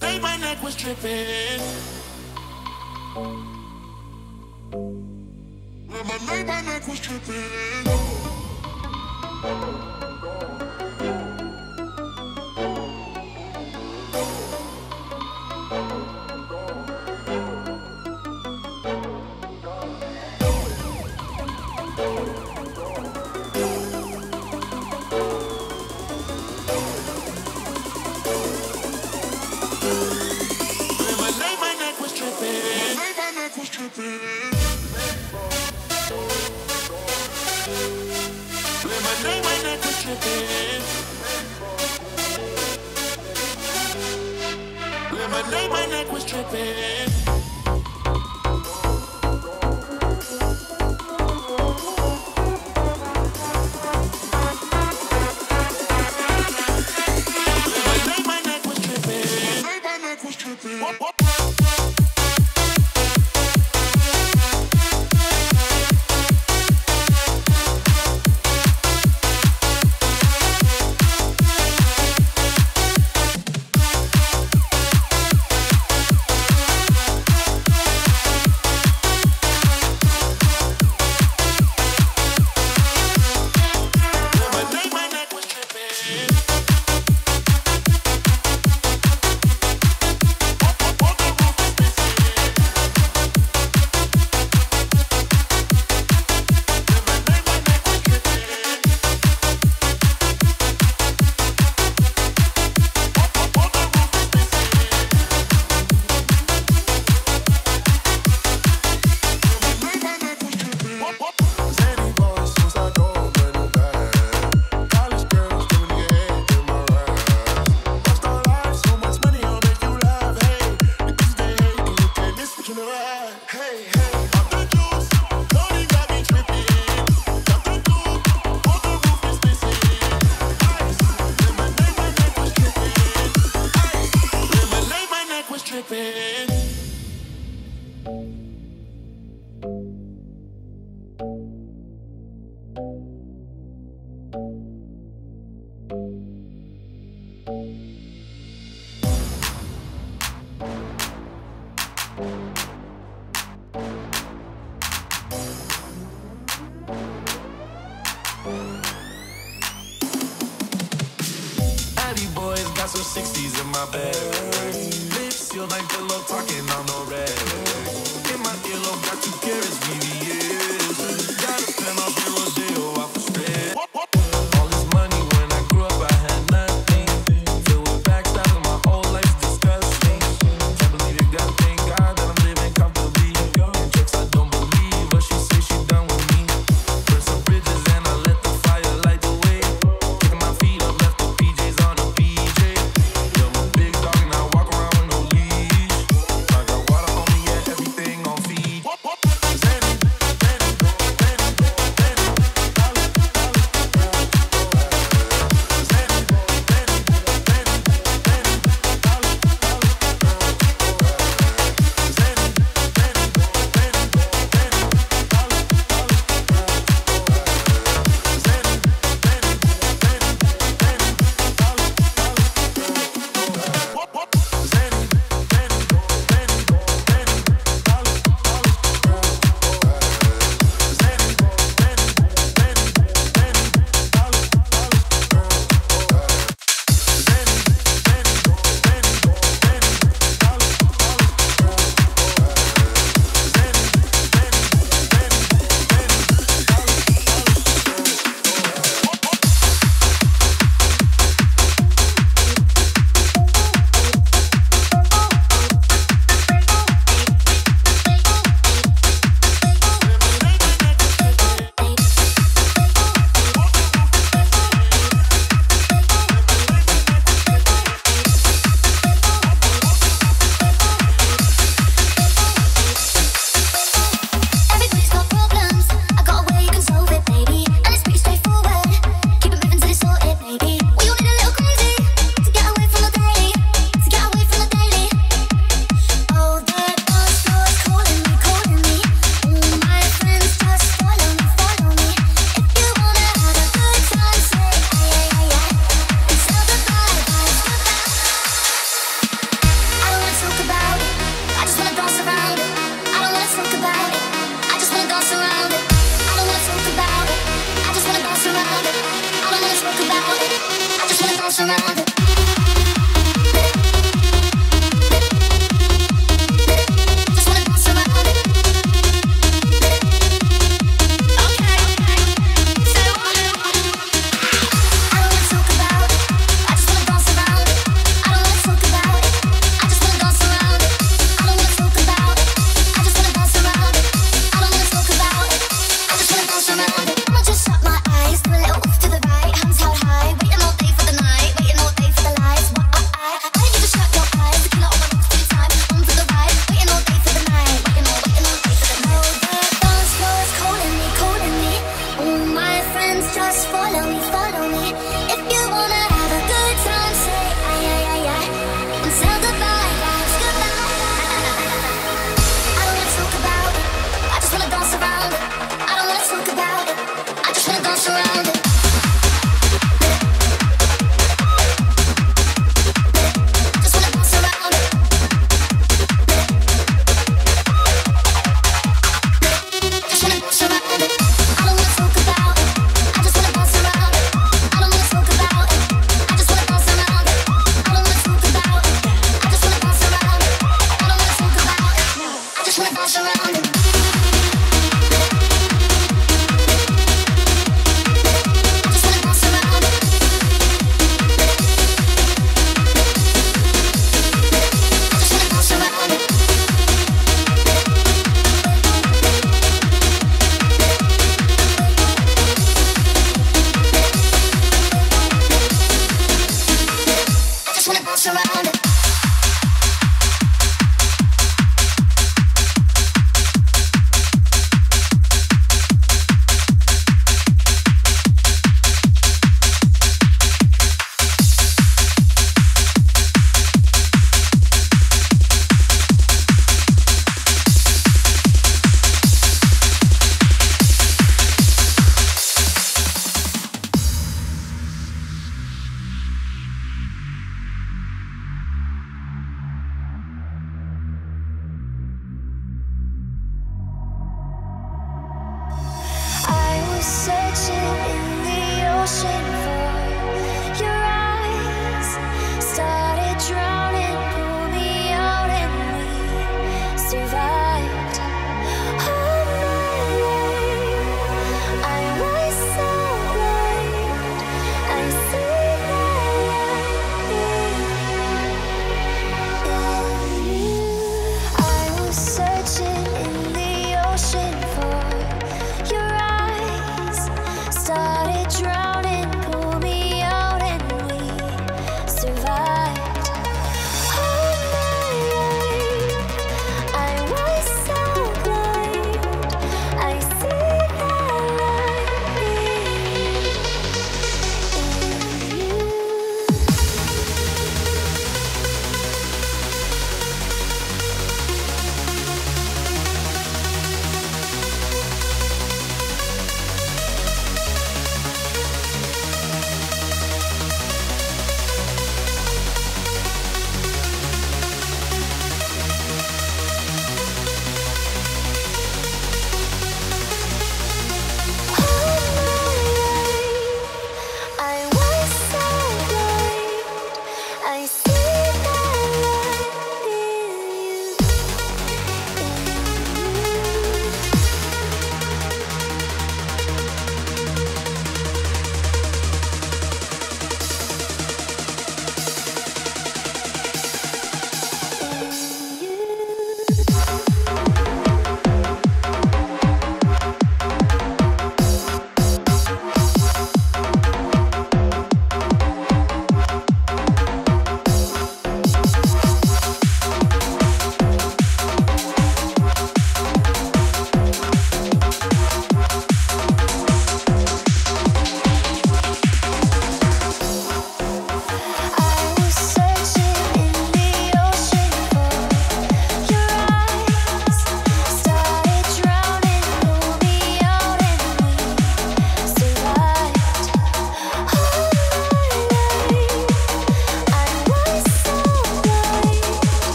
Day by night was tripping. My night by night was tripping. My neck was tripping.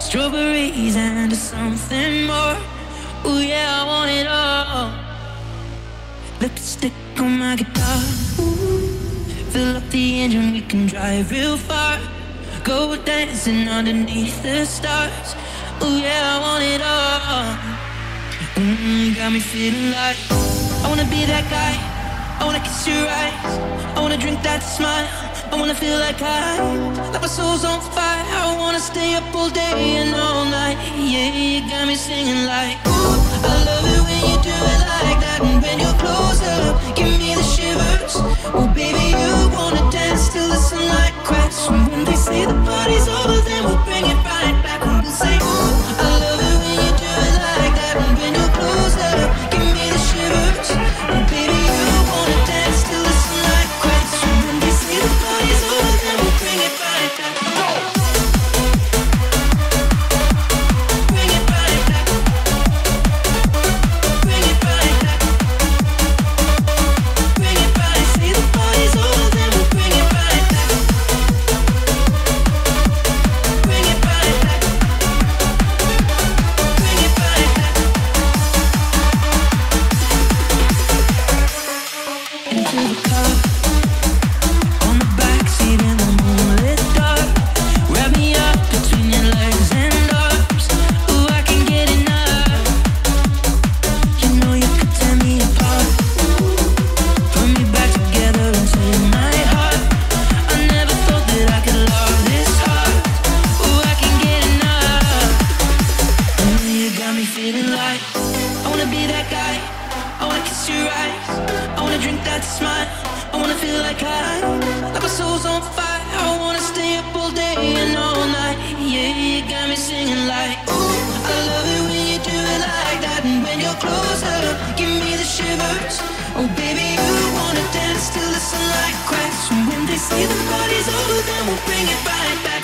Strawberries and something more. Ooh yeah, I want it all. Lipstick on my guitar. Ooh, fill up the engine, we can drive real far. Go dancing underneath the stars. Ooh yeah, I want it all. Got me feeling like I wanna be that guy. I wanna kiss your eyes. I wanna drink that smile. I wanna feel like like my soul's on fire. I wanna stay up all day and all night. Yeah, you got me singing like ooh, I love it when you do it like that. And when you're close up, give me the shivers. Oh baby, you wanna dance till the sunlight cracks. And when they say the party's over, then we'll bring it right back. And we'll say ooh, I love it when you do it like that. And when you're close up, give me the shivers. Oh baby, you wanna dance till the sunlight cracks. And when they say the party's over, then we'll bring it right back.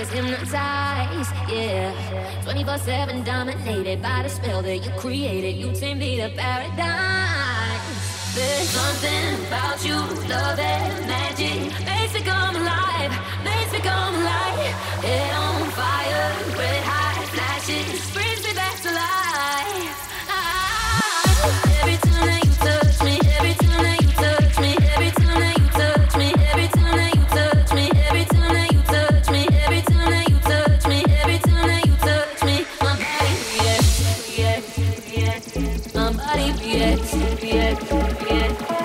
is hypnotized, yeah. 24/7 dominated by the spell that you created. You take me to paradise. There's something about you, love and magic. Makes me come alive, makes me come alive. Head on fire, red hot flashes, brings me back to life. Every time that you touch me, every time that you touch me, every time that you touch me, every time that you touch me, every time that you touch me, every time that you touch me, every time that you touch me, my body reacts, my body reacts, my body reacts, my body reacts,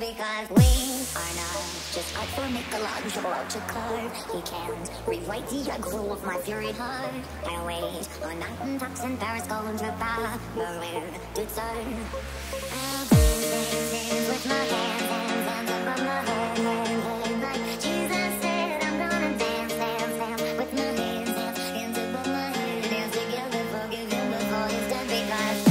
because we are not just art for Michelangelo to carve. He can't rewrite the aggro of my fury heart. I wait on mountain tops in Paris, going to Bath, nowhere to turn. I'll do things with my hands and from my head, like Jesus said, I'm gonna dance, dance, dance with my hands, hands above my head, dance together, forgive him before he's dead, because.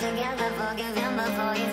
Together, forgive him before you